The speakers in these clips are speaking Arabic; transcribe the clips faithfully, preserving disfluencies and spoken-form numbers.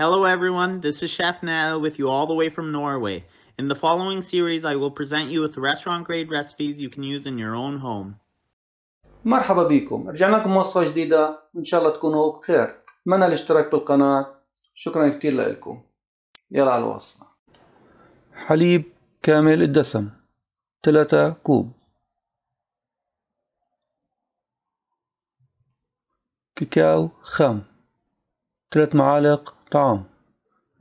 Hello everyone, this is Chef Nael with you all the way from Norway. In the following series I will present you with restaurant grade recipes you can use in your own home. مرحبا بكم، رجعنا لكم وصفة جديدة وإن شاء الله تكونوا بخير. أتمنى الاشتراك بالقناة، شكرا كتير لكم. يلا على الوصفة. حليب كامل الدسم ثلاثة كوب، كاكاو خام ثلاث معالق طعام،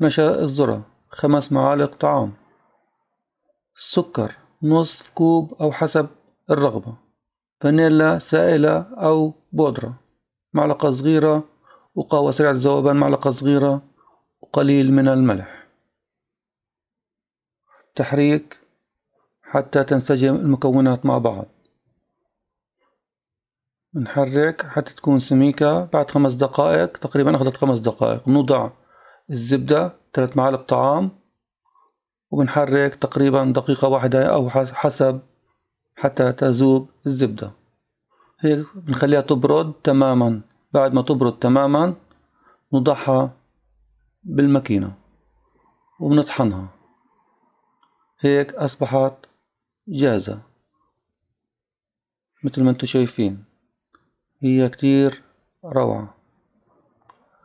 نشا الذرة خمس معالق طعام، سكر نصف كوب أو حسب الرغبة، فانيلا سائلة أو بودرة معلقة صغيرة، وقهوة سريعة الذوبان معلقة صغيرة، وقليل من الملح. تحريك حتى تنسجم المكونات مع بعض. نحرك حتى تكون سميكة. بعد خمس دقائق تقريبا، أخذت خمس دقائق، نوضع الزبدة ثلاث معالق طعام وبنحرك تقريبا دقيقة واحدة أو حسب حتى تذوب الزبدة. هيك بنخليها تبرد تماما. بعد ما تبرد تماما نوضعها بالماكينة وبنطحنها. هيك أصبحت جاهزة مثل ما انتم شايفين، هي كتير روعة.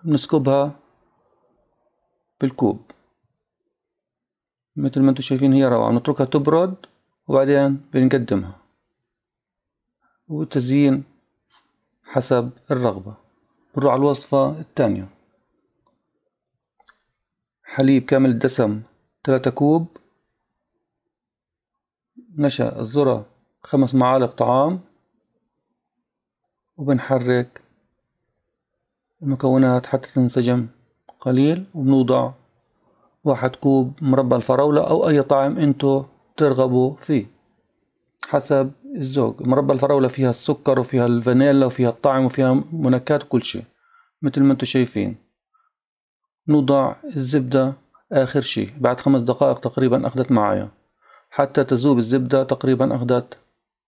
بنسكبها بالكوب مثل ما انتم شايفين، هي روعة. نتركها تبرد وبعدين بنقدمها، والتزيين حسب الرغبة. بنروح على الوصفة الثانية. حليب كامل الدسم ثلاثة كوب، نشا الذرة خمس معالق طعام، وبنحرك المكونات حتى تنسجم قليل، وبنوضع واحد كوب مربى الفراولة أو أي طعم انتو ترغبوا فيه حسب الذوق. مربى الفراولة فيها السكر وفيها الفانيلا وفيها الطعم وفيها منكهات وكل شيء مثل ما انتو شايفين. نوضع الزبدة آخر شيء بعد خمس دقائق تقريبا، أخذت معايا حتى تذوب الزبدة تقريبا، أخذت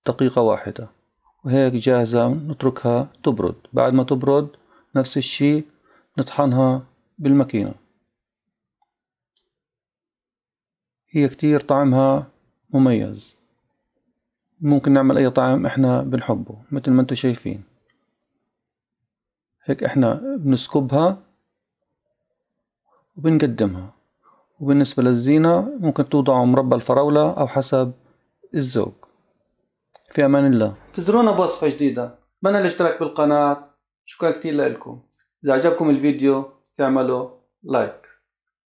دقيقة واحدة، وهيك جاهزة. نتركها تبرد. بعد ما تبرد نفس الشي نطحنها بالماكينة. هي كتير طعمها مميز، ممكن نعمل اي طعم احنا بنحبه مثل ما انتو شايفين. هيك احنا بنسكبها وبنقدمها. وبالنسبة للزينة ممكن توضعوا مربى الفراولة او حسب الذوق. في أمان الله. تزورونا بوصفة جديدة. أتمنى الاشتراك بالقناة، شكرا كتير لكم. إذا عجبكم الفيديو تعملوا لايك.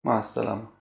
مع السلامة.